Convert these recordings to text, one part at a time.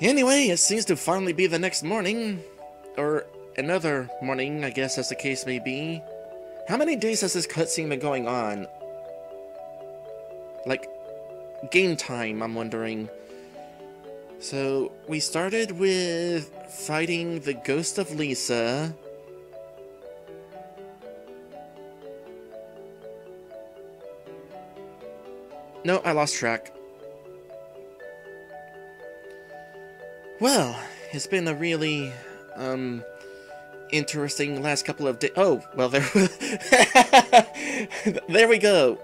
Anyway, it seems to finally be the next morning. Or another morning, I guess, as the case may be. How many days has this cutscene been going on? Like, game time, I'm wondering. So, we started with fighting the ghost of Lisa. No, I lost track. Well, it's been a really, interesting last couple of days. Oh, well, there there we go.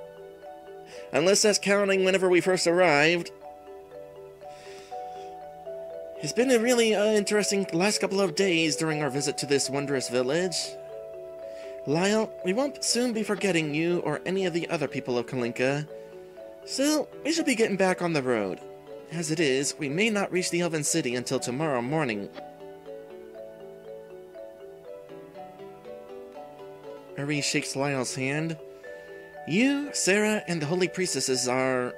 Unless that's counting whenever we first arrived. It's been a really interesting last couple of days during our visit to this wondrous village. Lyle, we won't soon be forgetting you or any of the other people of Kalinka. So, we should be getting back on the road. As it is, we may not reach the Elven City until tomorrow morning. Uri shakes Lyle's hand. You, Sarah, and the Holy Priestesses are...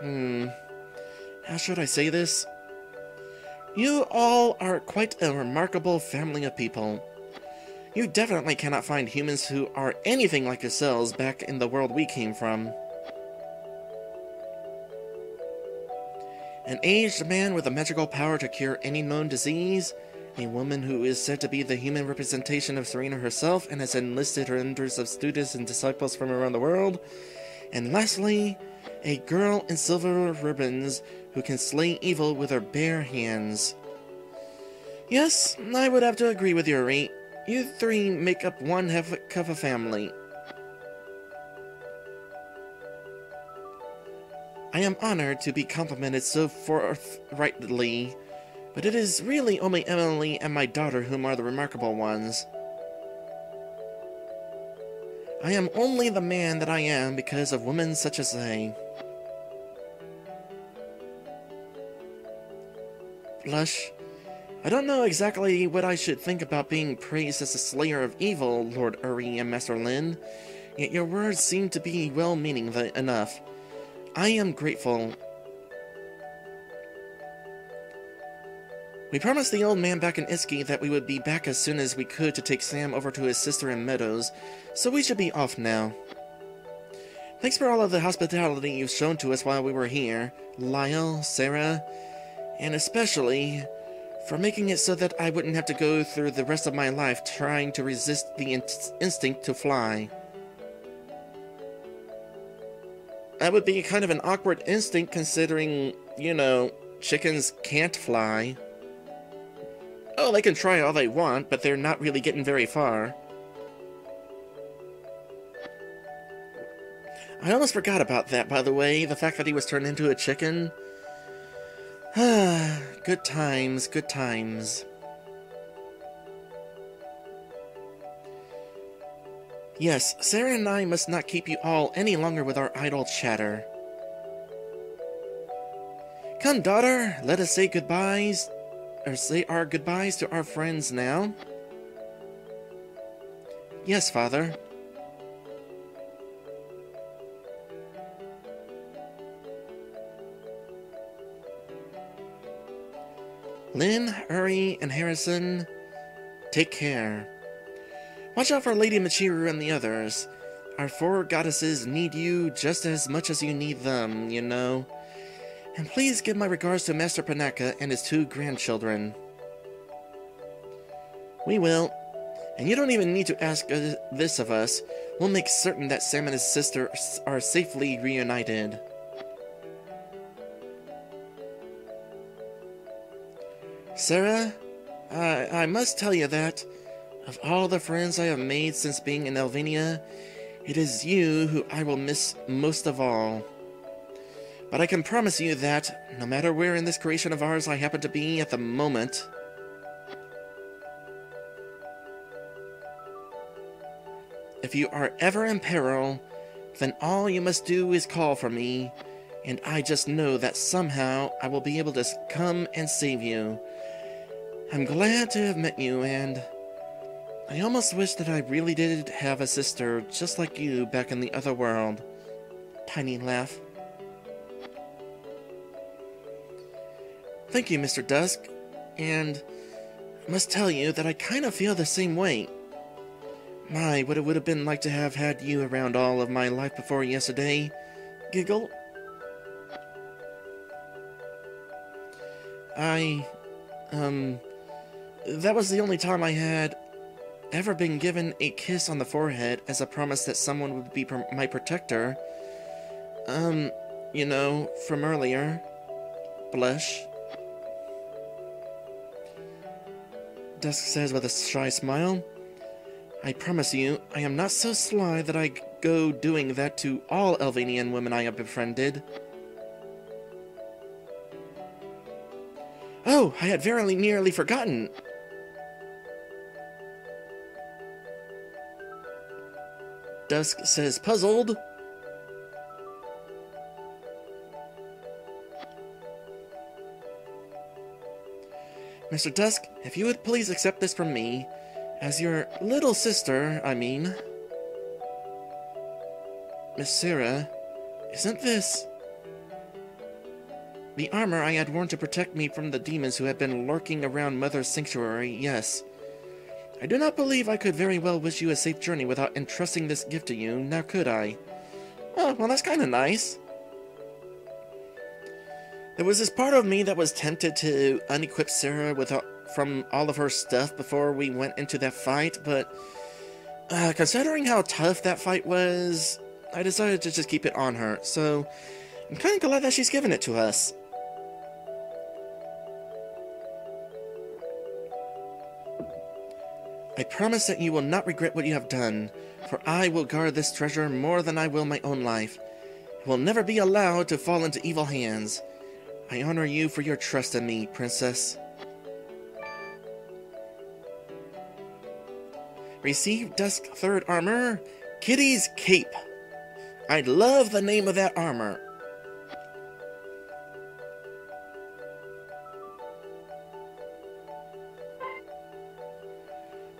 How should I say this? You all are quite a remarkable family of people. You definitely cannot find humans who are anything like yourselves back in the world we came from. An aged man with a magical power to cure any known disease, a woman who is said to be the human representation of Serena herself and has enlisted hundreds of students and disciples from around the world, and lastly, a girl in silver ribbons who can slay evil with her bare hands. Yes, I would have to agree with Uri. You three make up one heck of a family. I am honored to be complimented so forthrightly, but it is really only Emily and my daughter whom are the remarkable ones. I am only the man that I am because of women such as they. Blush. I don't know exactly what I should think about being praised as a slayer of evil, Lord Uri and Messer Lin, yet your words seem to be well-meaning enough. I am grateful. We promised the old man back in Iski that we would be back as soon as we could to take Sam over to his sister in Meadows, so we should be off now. Thanks for all of the hospitality you've shown to us while we were here, Lyle, Sarah, and especially for making it so that I wouldn't have to go through the rest of my life trying to resist the instinct to fly. That would be kind of an awkward instinct considering, you know, chickens can't fly. Oh, they can try all they want, but they're not really getting very far. I almost forgot about that, by the way, the fact that he was turned into a chicken. Ah, good times, good times. Yes, Sarah and I must not keep you all any longer with our idle chatter. Come, daughter, let us say goodbyes, or say our goodbyes to our friends now. Yes, Father. Lin, Uri, and Harrison, take care. Watch out for Lady Machiru and the others. Our four goddesses need you just as much as you need them, you know. And please give my regards to Master Panaka and his two grandchildren. We will. And you don't even need to ask this of us. We'll make certain that Sam and his sister are safely reunited. Sarah, I must tell you that of all the friends I have made since being in Elvinia, it is you who I will miss most of all. But I can promise you that, no matter where in this creation of ours I happen to be at the moment, if you are ever in peril, then all you must do is call for me, and I just know that somehow I will be able to come and save you. I'm glad to have met you, and I almost wish that I really did have a sister just like you back in the other world. Tiny laugh. Thank you, Mr. Dusk. And I must tell you that I kind of feel the same way. My, what it would have been like to have had you around all of my life before yesterday. Giggle. That was the only time I had ever been given a kiss on the forehead as a promise that someone would be my protector. You know, from earlier. Blush. Dusk says with a shy smile, I promise you, I am not so sly that I go doing that to all Elvinian women I have befriended. Oh, I had very nearly forgotten! Dusk says, puzzled. Mr. Dusk, if you would please accept this from me. As your little sister, I mean. Miss Sarah, isn't this the armor I had worn to protect me from the demons who had been lurking around Mother's Sanctuary? Yes. I do not believe I could very well wish you a safe journey without entrusting this gift to you, now could I? Oh, well, that's kind of nice. There was this part of me that was tempted to unequip Sarah from all of her stuff before we went into that fight, but considering how tough that fight was, I decided to just keep it on her, so I'm kind of glad that she's given it to us. I promise that you will not regret what you have done, for I will guard this treasure more than I will my own life. It will never be allowed to fall into evil hands. I honor you for your trust in me, Princess. Receive Dusk Third Armor, Kitty's Cape. I love the name of that armor.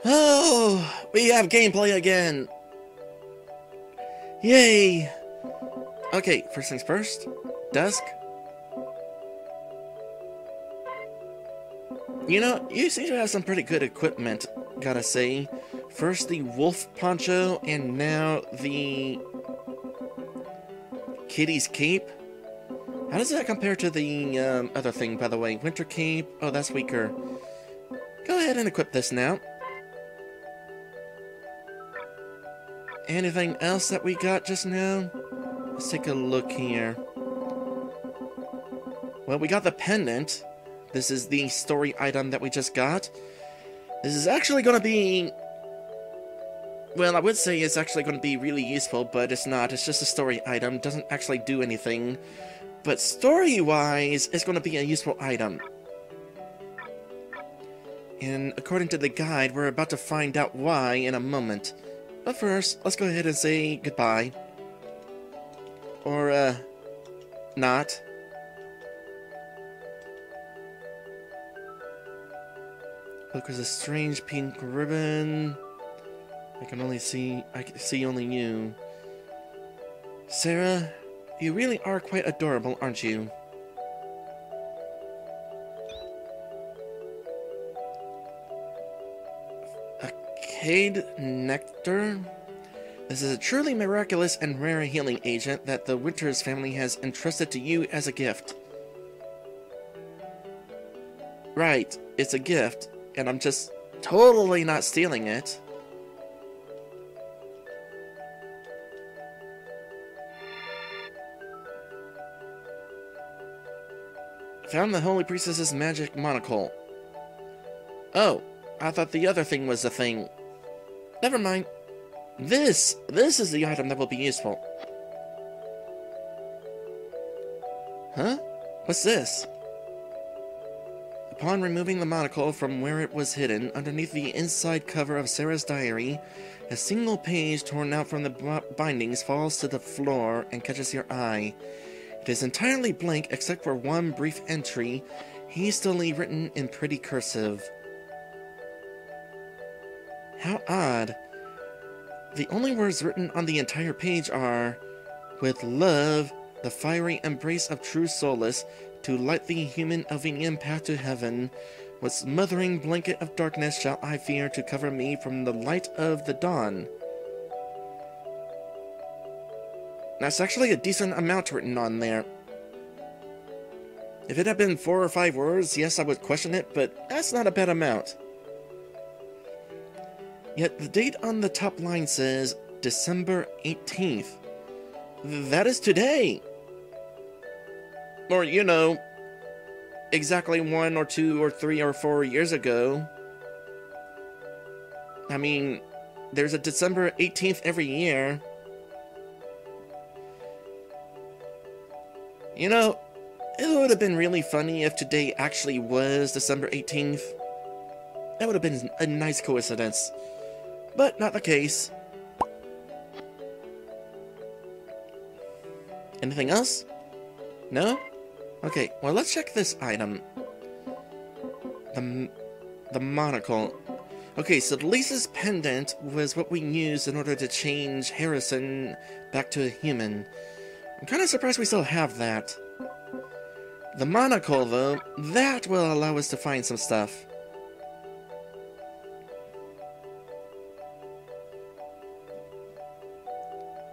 Oh, we have gameplay again. Yay. Okay, first things first. Dusk. You know, you seem to have some pretty good equipment, gotta say. First the wolf poncho, and now the kitty's cape. How does that compare to the other thing, by the way? Winter cape? Oh, that's weaker. Go ahead and equip this now. Anything else that we got just now? Let's take a look here. Well, we got the pendant. This is the story item that we just got. This is actually going to be... well, I would say it's actually going to be really useful, but it's not. It's just a story item. Doesn't actually do anything. But story-wise, it's going to be a useful item. And according to the guide, we're about to find out why in a moment. But first, let's go ahead and say goodbye. Or, not. Look, there's a strange pink ribbon. I can see only you. Sarah, you really are quite adorable, aren't you? Acade Nectar. This is a truly miraculous and rare healing agent that the Winters family has entrusted to you as a gift. Right, it's a gift. And I'm just totally not stealing it. Found the Holy Priestess's magic monocle. Oh, I thought the other thing was the thing. Never mind. This is the item that will be useful. Huh? What's this? Upon removing the monocle from where it was hidden, underneath the inside cover of Sarah's diary, a single page torn out from the bindings falls to the floor and catches your eye. It is entirely blank except for one brief entry, hastily written in pretty cursive. How odd. The only words written on the entire page are, "With love, the fiery embrace of true solace, to light the human Elvinian path to heaven. What smothering blanket of darkness shall I fear to cover me from the light of the dawn? That's actually a decent amount written on there. If it had been 4 or 5 words, yes, I would question it, but that's not a bad amount. Yet the date on the top line says December 18th. That is today! Or, you know, exactly 1 or 2 or 3 or 4 years ago. I mean, there's a December 18th every year. You know, it would have been really funny if today actually was December 18th. That would have been a nice coincidence. But not the case. Anything else? No? Okay, well, let's check this item. The monocle. Okay, so Lisa's pendant was what we used in order to change Harrison back to a human. I'm kind of surprised we still have that. The monocle, though, that will allow us to find some stuff.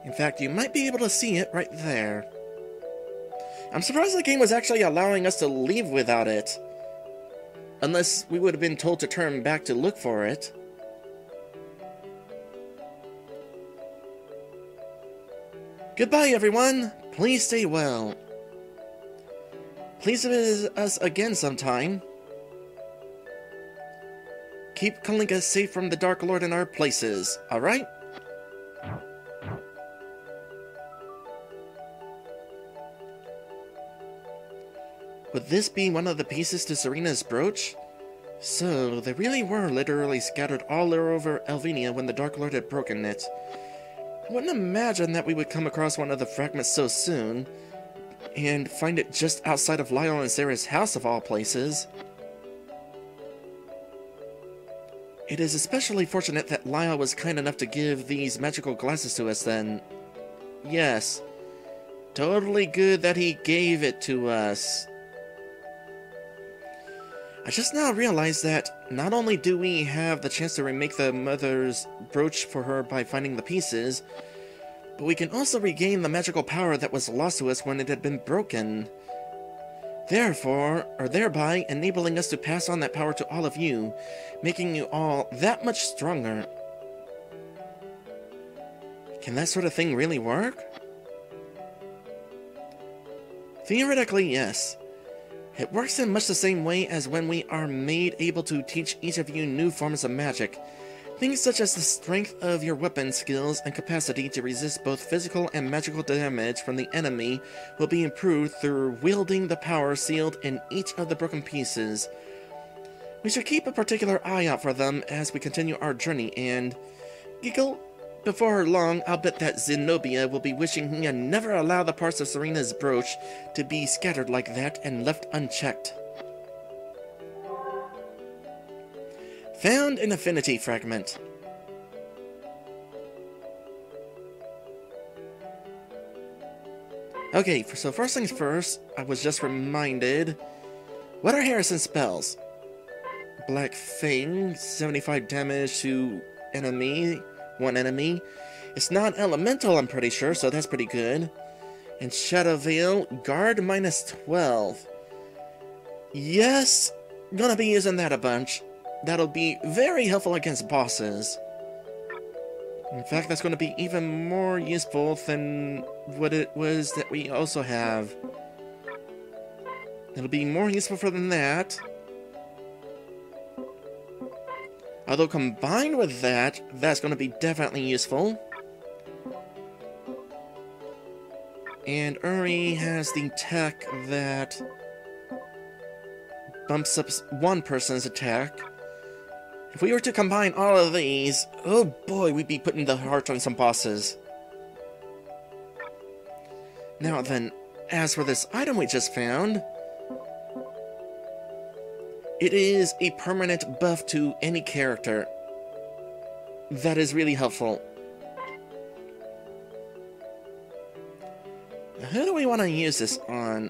In fact, you might be able to see it right there. I'm surprised the game was actually allowing us to leave without it. Unless we would have been told to turn back to look for it. Goodbye, everyone! Please stay well. Please visit us again sometime. Keep Kalinka safe from the Dark Lord in our places, alright? Would this be one of the pieces to Serena's brooch? So, they really were literally scattered all over Elvinia when the Dark Lord had broken it. I wouldn't imagine that we would come across one of the fragments so soon, and find it just outside of Lyle and Sarah's house of all places. It is especially fortunate that Lyle was kind enough to give these magical glasses to us then. Yes, totally good that he gave it to us. I just now realized that not only do we have the chance to remake the mother's brooch for her by finding the pieces, but we can also regain the magical power that was lost to us when it had been broken. Therefore, or thereby, enabling us to pass on that power to all of you, making you all that much stronger. Can that sort of thing really work? Theoretically, yes. It works in much the same way as when we are made able to teach each of you new forms of magic. Things such as the strength of your weapon skills and capacity to resist both physical and magical damage from the enemy will be improved through wielding the power sealed in each of the broken pieces. We should keep a particular eye out for them as we continue our journey and... Giggle? Before long, I'll bet that Zenobia will be wishing he'd never allow the parts of Serena's brooch to be scattered like that and left unchecked. Found an affinity fragment. Okay, so first things first, I was just reminded... What are Harrison's spells? Black Fang, 75 damage to enemy... one enemy. It's not elemental, I'm pretty sure, so that's pretty good. And Shadow Veil, guard minus 12. Yes, gonna be using that a bunch. That'll be very helpful against bosses. In fact, that's gonna be even more useful than what it was that we also have. It'll be more useful for than that. Although combined with that, that's going to be definitely useful. And Uri has the tech that bumps up one person's attack. If we were to combine all of these, oh boy, we'd be putting the heart on some bosses. Now then, as for this item we just found... It is a permanent buff to any character. That is really helpful. Who do we want to use this on?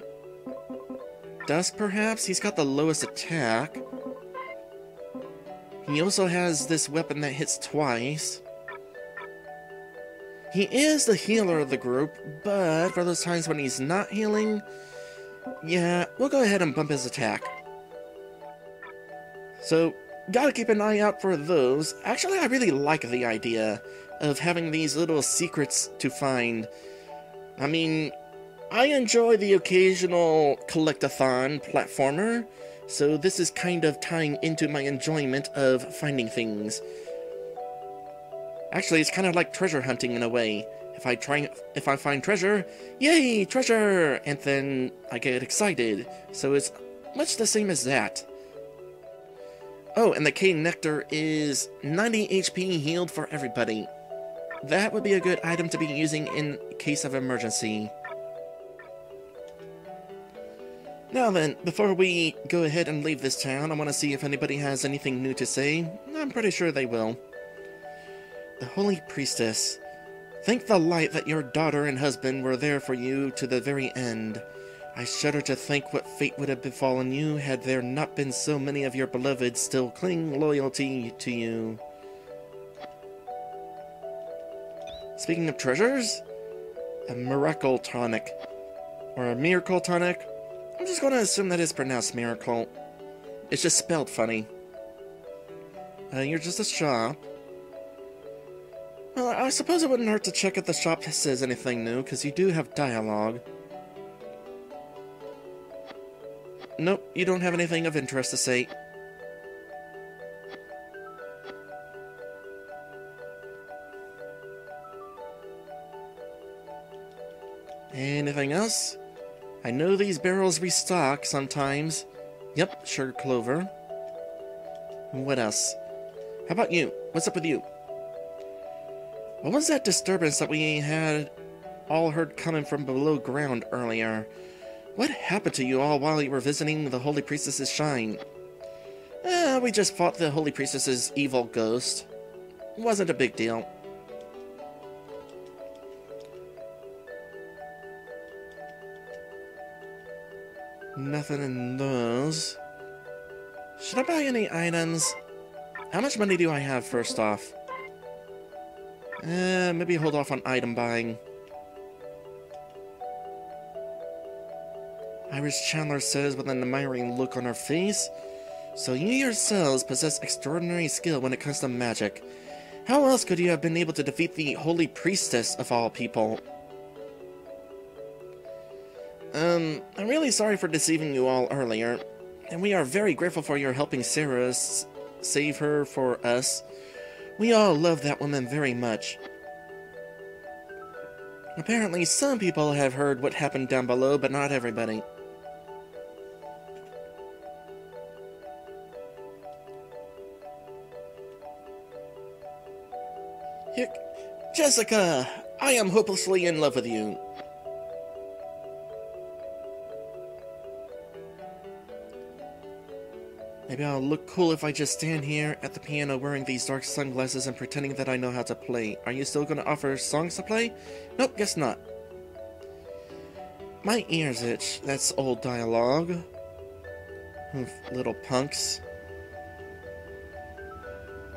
Dusk, perhaps? He's got the lowest attack. He also has this weapon that hits twice. He is the healer of the group, but for those times when he's not healing, yeah, we'll go ahead and bump his attack. So, gotta keep an eye out for those. Actually, I really like the idea of having these little secrets to find. I mean, I enjoy the occasional collect-a-thon platformer, so this is kind of tying into my enjoyment of finding things. Actually, it's kind of like treasure hunting in a way. If I find treasure, yay, treasure! And then I get excited. So it's much the same as that. Oh, and the Cane Nectar is 90 HP healed for everybody. That would be a good item to be using in case of emergency. Now then, before we go ahead and leave this town, I want to see if anybody has anything new to say. I'm pretty sure they will. The Holy Priestess, thank the light that your daughter and husband were there for you to the very end. I shudder to think what fate would have befallen you had there not been so many of your beloved still clinging loyalty to you. Speaking of treasures, a miracle tonic, or a miracle tonic. I'm just going to assume that it's pronounced miracle. It's just spelled funny. You're just a shop. Well, I suppose it wouldn't hurt to check if the shop says anything new, because you do have dialogue. Nope, you don't have anything of interest to say. Anything else? I know these barrels restock sometimes. Yep, sugar clover. What else? How about you? What's up with you? What was that disturbance that we had all heard coming from below ground earlier? What happened to you all while you were visiting the Holy Priestess's shrine? We just fought the Holy Priestess's evil ghost. Wasn't a big deal. Nothing in those. Should I buy any items? How much money do I have, first off? Maybe hold off on item buying. Iris Chandler says with an admiring look on her face, so you yourselves possess extraordinary skill when it comes to magic. How else could you have been able to defeat the Holy Priestess of all people? I'm really sorry for deceiving you all earlier, and we are very grateful for your helping Sarah save her for us. We all love that woman very much. Apparently some people have heard what happened down below, but not everybody. Jessica, I am hopelessly in love with you. Maybe I'll look cool if I just stand here at the piano wearing these dark sunglasses and pretending that I know how to play. Are you still gonna offer songs to play? Nope, guess not. My ears itch. That's old dialogue. Oof, little punks.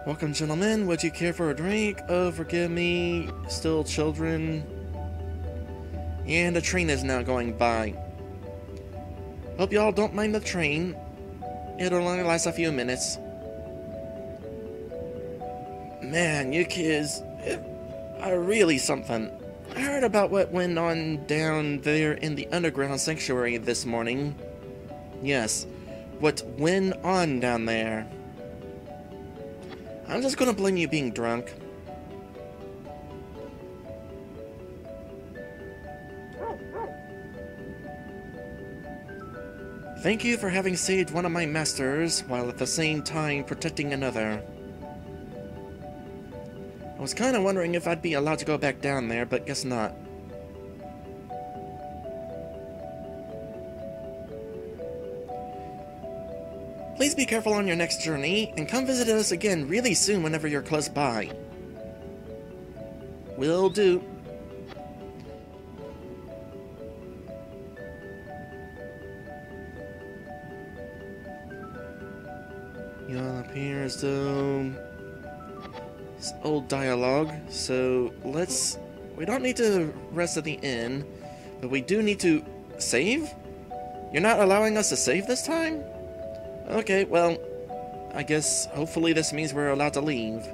Welcome, gentlemen. Would you care for a drink? Oh, forgive me. Still children. And a train is now going by. Hope y'all don't mind the train. It'll only last a few minutes. Man, you kids are really something. I heard about what went on down there in the underground sanctuary this morning. Yes, what went on down there. I'm just gonna blame you being drunk. Thank you for having saved one of my masters, while at the same time protecting another. I was kind of wondering if I'd be allowed to go back down there, but guess not. Please be careful on your next journey, and come visit us again really soon whenever you're close by. Will do. Yon appears though. It's old dialogue, so let's... We don't need to rest at the inn, but we do need to save? You're not allowing us to save this time? Okay, well, I guess hopefully this means we're allowed to leave.